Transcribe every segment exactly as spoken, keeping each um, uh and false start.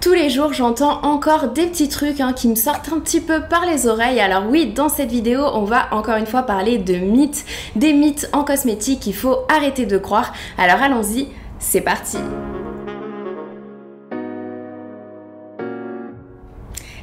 Tous les jours, j'entends encore des petits trucs hein, qui me sortent un petit peu par les oreilles. Alors oui, dans cette vidéo, on va encore une fois parler de mythes, des mythes en cosmétique qu'il faut arrêter de croire. Alors allons-y, c'est parti!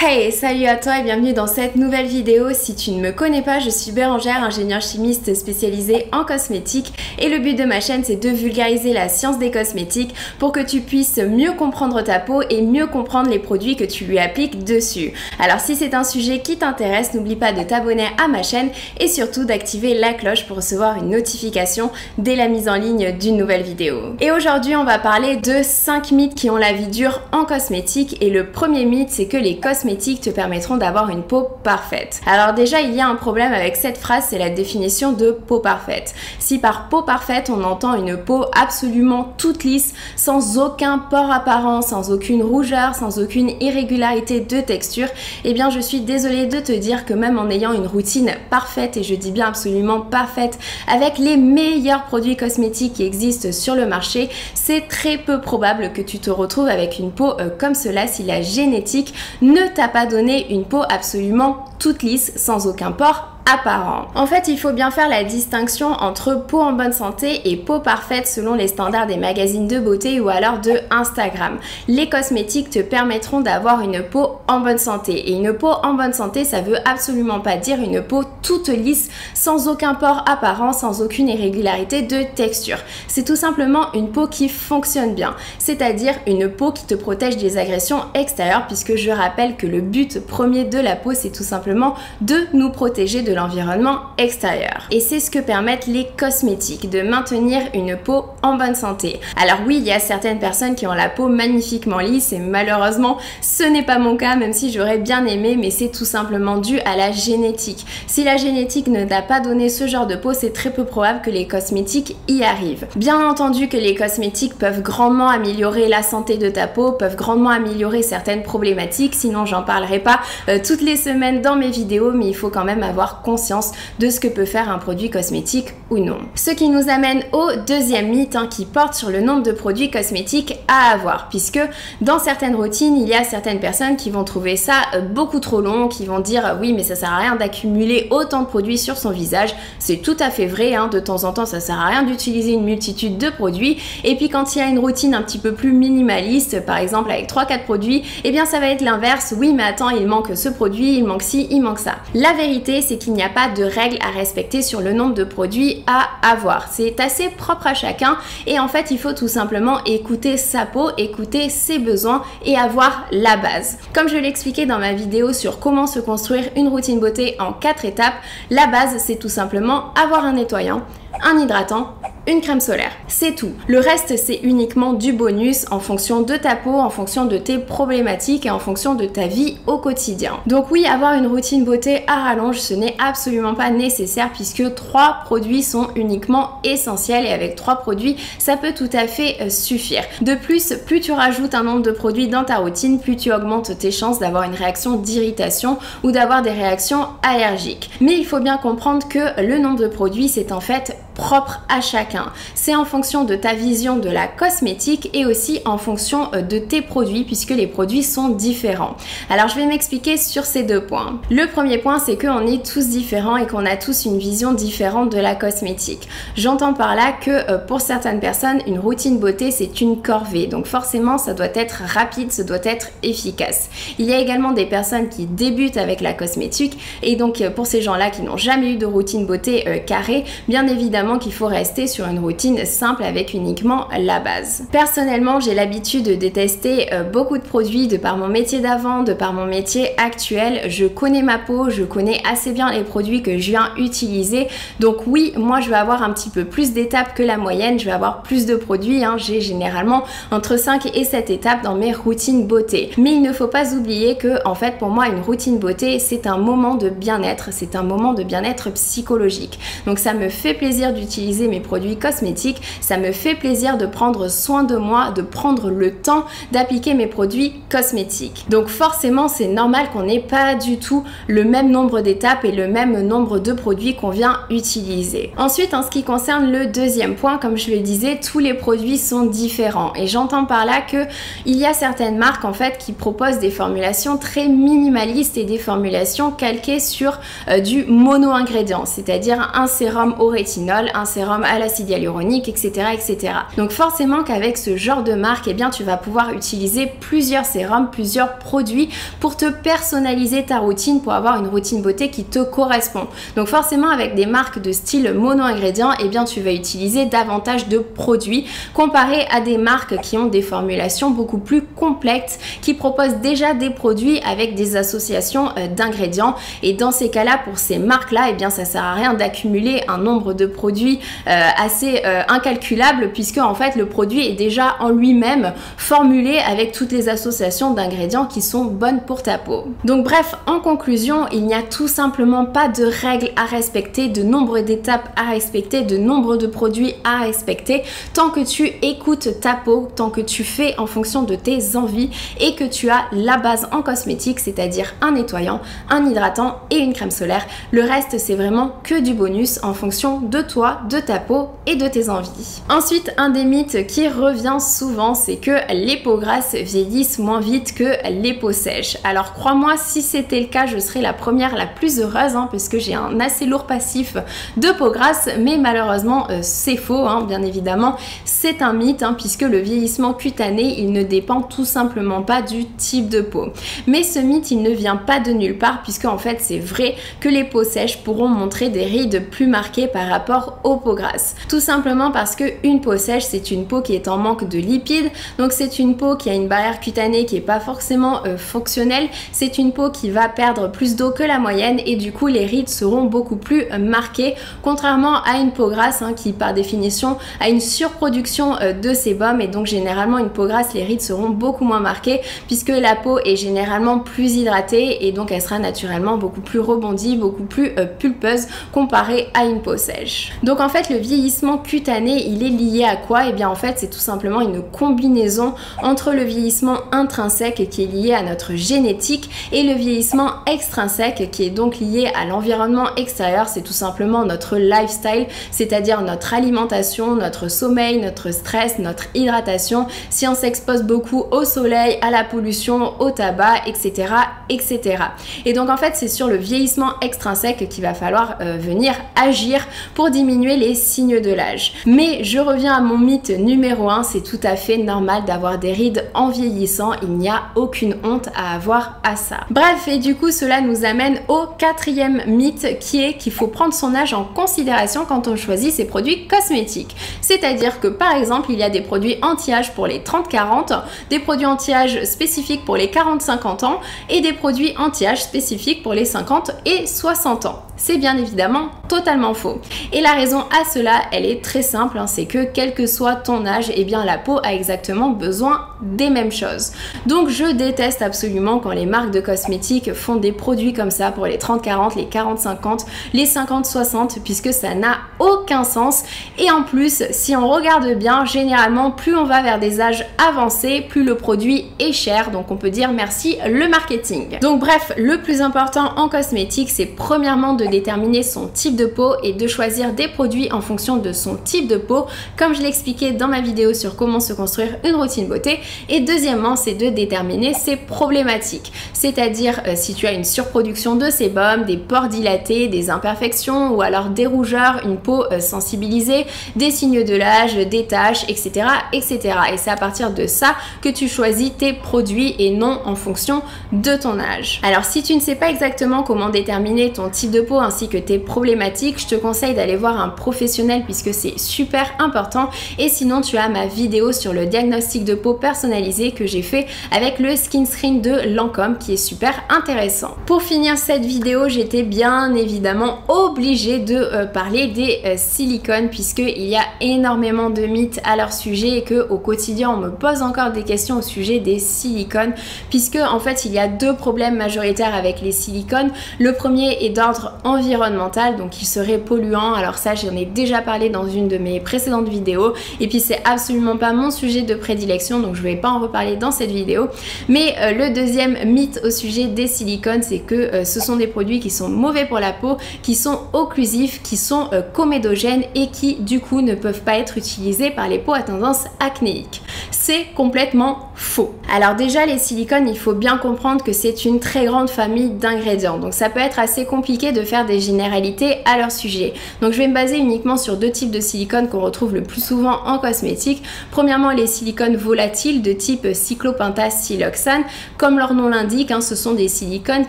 Hey, salut à toi et bienvenue dans cette nouvelle vidéo. Si tu ne me connais pas, je suis Bérangère, ingénieure chimiste spécialisée en cosmétique et le but de ma chaîne c'est de vulgariser la science des cosmétiques pour que tu puisses mieux comprendre ta peau et mieux comprendre les produits que tu lui appliques dessus. Alors si c'est un sujet qui t'intéresse, n'oublie pas de t'abonner à ma chaîne et surtout d'activer la cloche pour recevoir une notification dès la mise en ligne d'une nouvelle vidéo. Et aujourd'hui on va parler de cinq mythes qui ont la vie dure en cosmétique et le premier mythe c'est que les cosmétiques te permettront d'avoir une peau parfaite. Alors déjà, il y a un problème avec cette phrase, c'est la définition de peau parfaite. Si par peau parfaite, on entend une peau absolument toute lisse, sans aucun pore apparent, sans aucune rougeur, sans aucune irrégularité de texture, eh bien je suis désolée de te dire que même en ayant une routine parfaite, et je dis bien absolument parfaite, avec les meilleurs produits cosmétiques qui existent sur le marché, c'est très peu probable que tu te retrouves avec une peau comme cela si la génétique ne t'a pas donné une peau absolument toute lisse, sans aucun pore apparent. En fait, il faut bien faire la distinction entre peau en bonne santé et peau parfaite selon les standards des magazines de beauté ou alors de Instagram. Les cosmétiques te permettront d'avoir une peau en bonne santé. Et une peau en bonne santé, ça veut absolument pas dire une peau toute lisse, sans aucun pore apparent, sans aucune irrégularité de texture. C'est tout simplement une peau qui fonctionne bien, c'est-à-dire une peau qui te protège des agressions extérieures, puisque je rappelle que le but premier de la peau, c'est tout simplement de nous protéger de l'environnement extérieur. Et c'est ce que permettent les cosmétiques, de maintenir une peau en bonne santé. Alors oui, il y a certaines personnes qui ont la peau magnifiquement lisse et malheureusement, ce n'est pas mon cas, même si j'aurais bien aimé, mais c'est tout simplement dû à la génétique. Si la génétique ne t'a pas donné ce genre de peau, c'est très peu probable que les cosmétiques y arrivent. Bien entendu que les cosmétiques peuvent grandement améliorer la santé de ta peau, peuvent grandement améliorer certaines problématiques, sinon j'en parlerai pas euh, toutes les semaines dans mes vidéos, mais il faut quand même avoir conscience de ce que peut faire un produit cosmétique ou non. Ce qui nous amène au deuxième mythe hein, qui porte sur le nombre de produits cosmétiques à avoir, puisque dans certaines routines, il y a certaines personnes qui vont trouver ça beaucoup trop long, qui vont dire oui mais ça sert à rien d'accumuler autant de produits sur son visage, c'est tout à fait vrai, hein, de temps en temps ça sert à rien d'utiliser une multitude de produits, et puis quand il y a une routine un petit peu plus minimaliste, par exemple avec trois quatre produits, eh bien ça va être l'inverse, oui mais attends il manque ce produit, il manque ci, il manque ça. La vérité c'est qu'il il n'y a pas de règle à respecter sur le nombre de produits à avoir. C'est assez propre à chacun et en fait, il faut tout simplement écouter sa peau, écouter ses besoins et avoir la base. Comme je l'expliquais dans ma vidéo sur comment se construire une routine beauté en quatre étapes, la base, c'est tout simplement avoir un nettoyant, un hydratant, une crème solaire. C'est tout. Le reste, c'est uniquement du bonus en fonction de ta peau, en fonction de tes problématiques et en fonction de ta vie au quotidien. Donc oui, avoir une routine beauté à rallonge, ce n'est absolument pas nécessaire puisque trois produits sont uniquement essentiels et avec trois produits, ça peut tout à fait suffire. De plus, plus tu rajoutes un nombre de produits dans ta routine, plus tu augmentes tes chances d'avoir une réaction d'irritation ou d'avoir des réactions allergiques. Mais il faut bien comprendre que le nombre de produits, c'est en fait propre à chacun. C'est en fonction de ta vision de la cosmétique et aussi en fonction de tes produits puisque les produits sont différents. Alors je vais m'expliquer sur ces deux points. Le premier point c'est qu'on est tous différents et qu'on a tous une vision différente de la cosmétique. J'entends par là que pour certaines personnes une routine beauté c'est une corvée donc forcément ça doit être rapide, ça doit être efficace. Il y a également des personnes qui débutent avec la cosmétique et donc pour ces gens-là qui n'ont jamais eu de routine beauté euh, carrée, bien évidemment qu'il faut rester sur une routine simple avec uniquement la base. Personnellement, j'ai l'habitude de tester beaucoup de produits de par mon métier d'avant, de par mon métier actuel. Je connais ma peau, je connais assez bien les produits que je viens utiliser. Donc oui, moi je vais avoir un petit peu plus d'étapes que la moyenne, je vais avoir plus de produits. Hein. J'ai généralement entre cinq et sept étapes dans mes routines beauté. Mais il ne faut pas oublier que en fait pour moi une routine beauté c'est un moment de bien-être, c'est un moment de bien-être psychologique. Donc ça me fait plaisir de d'utiliser mes produits cosmétiques. Ça me fait plaisir de prendre soin de moi, de prendre le temps d'appliquer mes produits cosmétiques. Donc forcément, c'est normal qu'on n'ait pas du tout le même nombre d'étapes et le même nombre de produits qu'on vient utiliser. Ensuite, en ce qui concerne le deuxième point, comme je le disais, tous les produits sont différents. Et j'entends par là que il y a certaines marques en fait qui proposent des formulations très minimalistes et des formulations calquées sur euh, du mono-ingrédient, c'est-à-dire un sérum au rétinol, un sérum à l'acide hyaluronique, et cetera, et cetera. Donc forcément qu'avec ce genre de marque, eh bien, tu vas pouvoir utiliser plusieurs sérums, plusieurs produits pour te personnaliser ta routine, pour avoir une routine beauté qui te correspond. Donc forcément, avec des marques de style mono-ingrédient, eh bien, tu vas utiliser davantage de produits comparé à des marques qui ont des formulations beaucoup plus complexes, qui proposent déjà des produits avec des associations d'ingrédients. Et dans ces cas-là, pour ces marques-là, eh bien, ça sert à rien d'accumuler un nombre de produits euh, assez euh, incalculable, puisque en fait, le produit est déjà en lui-même formulé avec toutes les associations d'ingrédients qui sont bonnes pour ta peau. Donc bref, en conclusion, il n'y a tout simplement pas de règles à respecter, de nombre d'étapes à respecter, de nombre de produits à respecter, tant que tu écoutes ta peau, tant que tu fais en fonction de tes envies et que tu as la base en cosmétique, c'est-à-dire un nettoyant, un hydratant et une crème solaire. Le reste, c'est vraiment que du bonus en fonction de toi, de ta peau et de tes envies. Ensuite, un des mythes qui revient souvent, c'est que les peaux grasses vieillissent moins vite que les peaux sèches. Alors crois-moi, si c'était le cas, je serais la première la plus heureuse, hein, parce que j'ai un assez lourd passif de peau grasse, mais malheureusement, euh, c'est faux, hein, bien évidemment. C'est un mythe, hein, puisque le vieillissement cutané, il ne dépend tout simplement pas du type de peau. Mais ce mythe, il ne vient pas de nulle part, puisque en fait, c'est vrai que les peaux sèches pourront montrer des rides plus marquées par rapport aux peaux grasses. Tout simplement parce que une peau sèche, c'est une peau qui est en manque de lipides, donc c'est une peau qui a une barrière cutanée qui n'est pas forcément euh, fonctionnelle, c'est une peau qui va perdre plus d'eau que la moyenne et du coup les rides seront beaucoup plus euh, marquées, contrairement à une peau grasse hein, qui par définition a une surproduction euh, de sébum et donc généralement une peau grasse, les rides seront beaucoup moins marquées puisque la peau est généralement plus hydratée et donc elle sera naturellement beaucoup plus rebondie, beaucoup plus euh, pulpeuse comparée à une peau sèche. Donc en fait le vieillissement cutané il est lié à quoi? Et bien en fait c'est tout simplement une combinaison entre le vieillissement intrinsèque qui est lié à notre génétique et le vieillissement extrinsèque qui est donc lié à l'environnement extérieur, c'est tout simplement notre lifestyle, c'est-à-dire notre alimentation, notre sommeil, notre stress, notre hydratation, si on s'expose beaucoup au soleil, à la pollution, au tabac, et cetera et cetera. Et donc en fait c'est sur le vieillissement extrinsèque qu'il va falloir euh, venir agir pour diminuer les signes de l'âge. Mais je reviens à mon mythe numéro un, c'est tout à fait normal d'avoir des rides en vieillissant, il n'y a aucune honte à avoir à ça. Bref, et du coup cela nous amène au quatrième mythe qui est qu'il faut prendre son âge en considération quand on choisit ses produits cosmétiques. C'est-à-dire que par exemple il y a des produits anti-âge pour les trente quarante, des produits anti-âge spécifiques pour les quarante cinquante ans et des produits anti-âge spécifiques pour les cinquante et soixante ans. C'est bien évidemment totalement faux. Et la raison à cela, elle est très simple, hein, c'est que quel que soit ton âge, eh bien la peau a exactement besoin des mêmes choses. Donc je déteste absolument quand les marques de cosmétiques font des produits comme ça pour les trente quarante, les quarante cinquante, les cinquante soixante, puisque ça n'a aucun sens. Et en plus, si on regarde bien, généralement, plus on va vers des âges avancés, plus le produit est cher. Donc on peut dire merci le marketing. Donc bref, le plus important en cosmétique, c'est premièrement de déterminer son type de peau et de choisir des produits en fonction de son type de peau, comme je l'expliquais dans ma vidéo sur comment se construire une routine beauté. Et deuxièmement, c'est de déterminer ses problématiques, c'est-à-dire euh, si tu as une surproduction de sébum, des pores dilatés, des imperfections ou alors des rougeurs, une peau euh, sensibilisée, des signes de l'âge, des taches, et cetera, et cetera. Et c'est à partir de ça que tu choisis tes produits et non en fonction de ton âge. Alors si tu ne sais pas exactement comment déterminer ton type de peau ainsi que tes problématiques, je te conseille d'aller voir un professionnel puisque c'est super important. Et sinon, tu as ma vidéo sur le diagnostic de peau personnalisé que j'ai fait avec le skin screen de Lancôme qui est super intéressant. Pour finir cette vidéo, j'étais bien évidemment obligée de euh, parler des euh, silicones puisqu'il y a énormément de mythes à leur sujet et qu'au quotidien on me pose encore des questions au sujet des silicones, puisque en fait il y a deux problèmes majoritaires avec les silicones. Le premier est d'ordre environnemental, donc ils seraient polluants, alors ça j'en ai déjà parlé dans une de mes précédentes vidéos, et puis c'est absolument pas mon sujet de prédilection, donc je vais pas en reparler dans cette vidéo. Mais euh, le deuxième mythe au sujet des silicones, c'est que euh, ce sont des produits qui sont mauvais pour la peau, qui sont occlusifs, qui sont euh, comédogènes et qui du coup ne peuvent pas être utilisés par les peaux à tendance acnéique. C'est complètement faux. Alors déjà, les silicones, il faut bien comprendre que c'est une très grande famille d'ingrédients, donc ça peut être assez compliqué de faire des généralités à leur sujet. Donc je vais me baser uniquement sur deux types de silicones qu'on retrouve le plus souvent en cosmétique. Premièrement, les silicones volatiles de type cyclopentasiloxane. Comme leur nom l'indique, hein, ce sont des silicones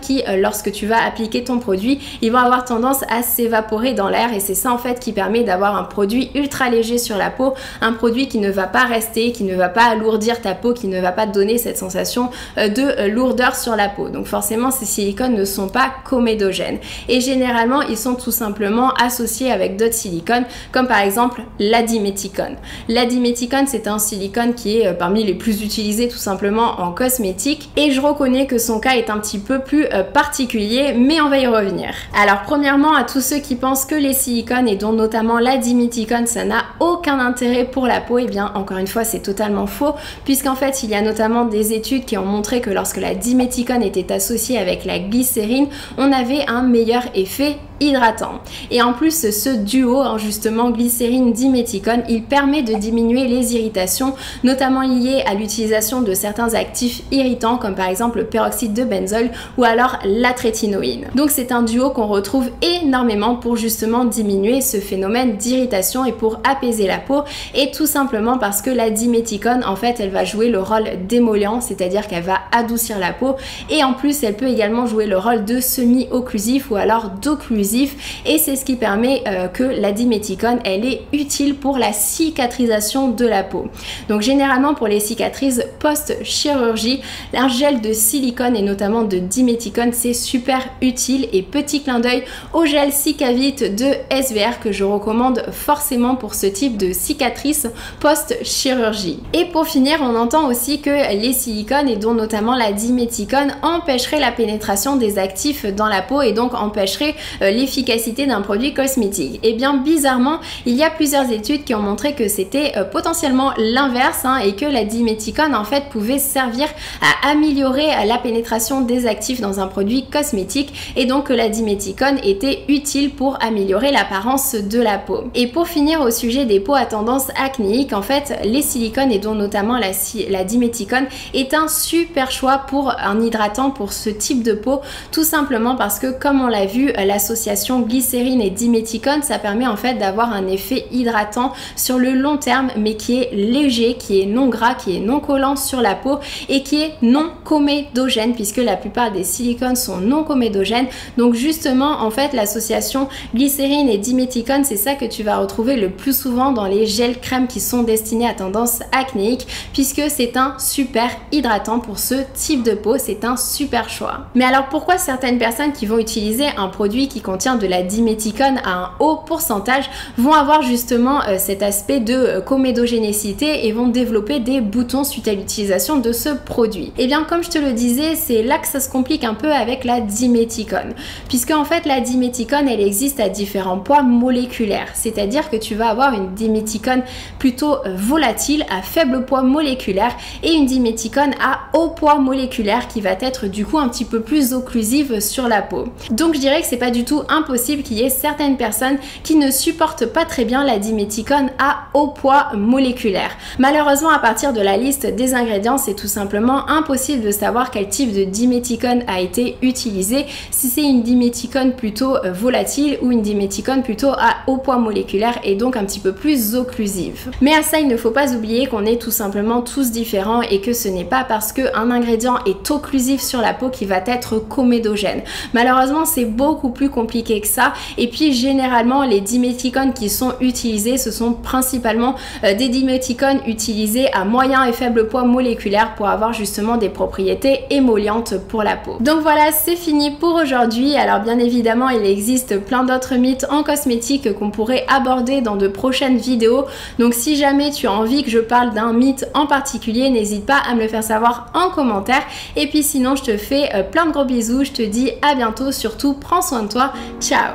qui, lorsque tu vas appliquer ton produit, ils vont avoir tendance à s'évaporer dans l'air, et c'est ça en fait qui permet d'avoir un produit ultra léger sur la peau, un produit qui ne va pas rester, qui ne va pas alourdir ta peau, qui ne va pas te donner cette sensation de lourdeur sur la peau. Donc forcément, ces silicones ne sont pas comédogènes. Et généralement, ils sont tout simplement associés avec d'autres silicones, comme par exemple la diméthicone. La diméthicone, c'est un silicone qui est parmi les plus utilisés tout simplement en cosmétique, et je reconnais que son cas est un petit peu plus particulier, mais on va y revenir. Alors premièrement, à tous ceux qui pensent que les silicones, et dont notamment la diméthicone, ça n'a aucun intérêt pour la peau, et eh bien encore une fois, c'est totalement faux, puisqu'en fait il y a notamment des études qui ont montré que lorsque la diméthicone était associée avec la glycérine, on avait un meilleur effet hydratant. Et en plus, ce duo, justement glycérine-diméthicone, il permet de diminuer les irritations, notamment liées à l'utilisation de certains actifs irritants, comme par exemple le peroxyde de benzoyle ou alors la trétinoïne. Donc c'est un duo qu'on retrouve énormément pour justement diminuer ce phénomène d'irritation et pour apaiser la peau, et tout simplement parce que la diméthicone, en fait, elle va jouer le rôle d'émollient, c'est-à-dire qu'elle va adoucir la peau, et en plus elle peut également jouer le rôle de semi-occlusif ou alors d'occlusif, et c'est ce qui permet euh, que la diméthicone, elle est utile pour la cicatrisation de la peau. Donc généralement, pour les cicatrices post-chirurgie, un gel de silicone et notamment de diméthicone, c'est super utile. Et petit clin d'œil au gel Cicavit de S V R que je recommande forcément pour ce type de cicatrice post-chirurgie. Et pour finir, on entend aussi que les silicones, et dont notamment la diméthicone, empêcherait la pénétration des actifs dans la peau et donc empêcherait les l'efficacité d'un produit cosmétique. Et bien bizarrement, il y a plusieurs études qui ont montré que c'était euh, potentiellement l'inverse, hein, et que la diméthicone en fait pouvait servir à améliorer la pénétration des actifs dans un produit cosmétique, et donc que la diméthicone était utile pour améliorer l'apparence de la peau. Et pour finir, au sujet des peaux à tendance acnéique, en fait les silicones, et dont notamment la, la diméthicone, est un super choix pour un hydratant pour ce type de peau, tout simplement parce que, comme on l'a vu, l'association glycérine et diméthicone, ça permet en fait d'avoir un effet hydratant sur le long terme, mais qui est léger, qui est non gras, qui est non collant sur la peau et qui est non comédogène, puisque la plupart des silicones sont non comédogènes. Donc justement, en fait, l'association glycérine et diméthicone, c'est ça que tu vas retrouver le plus souvent dans les gels crèmes qui sont destinés à tendance acnéique, puisque c'est un super hydratant pour ce type de peau, c'est un super choix. Mais alors pourquoi certaines personnes qui vont utiliser un produit qui contient de la diméthicone à un haut pourcentage vont avoir justement euh, cet aspect de euh, comédogénécité et vont développer des boutons suite à l'utilisation de ce produit? Et bien comme je te le disais, c'est là que ça se complique un peu avec la diméthicone, puisque en fait la diméthicone, elle existe à différents poids moléculaires, c'est-à-dire que tu vas avoir une diméthicone plutôt volatile à faible poids moléculaire et une diméthicone à haut poids moléculaire qui va être du coup un petit peu plus occlusive sur la peau. Donc je dirais que c'est pas du tout impossible qu'il y ait certaines personnes qui ne supportent pas très bien la diméthicone à haut poids moléculaire. Malheureusement, à partir de la liste des ingrédients, c'est tout simplement impossible de savoir quel type de diméthicone a été utilisé, si c'est une diméthicone plutôt volatile ou une diméthicone plutôt à haut poids moléculaire et donc un petit peu plus occlusive. Mais à ça, il ne faut pas oublier qu'on est tout simplement tous différents et que ce n'est pas parce qu'un ingrédient est occlusif sur la peau qu'il va être comédogène. Malheureusement, c'est beaucoup plus compliqué compliqué que ça. Et puis généralement les diméthicones qui sont utilisés, ce sont principalement euh, des diméthicones utilisés à moyen et faible poids moléculaire pour avoir justement des propriétés émollientes pour la peau. Donc voilà, c'est fini pour aujourd'hui. Alors bien évidemment il existe plein d'autres mythes en cosmétique qu'on pourrait aborder dans de prochaines vidéos, donc si jamais tu as envie que je parle d'un mythe en particulier, n'hésite pas à me le faire savoir en commentaire. Et puis sinon je te fais plein de gros bisous, je te dis à bientôt, surtout prends soin de toi, ciao.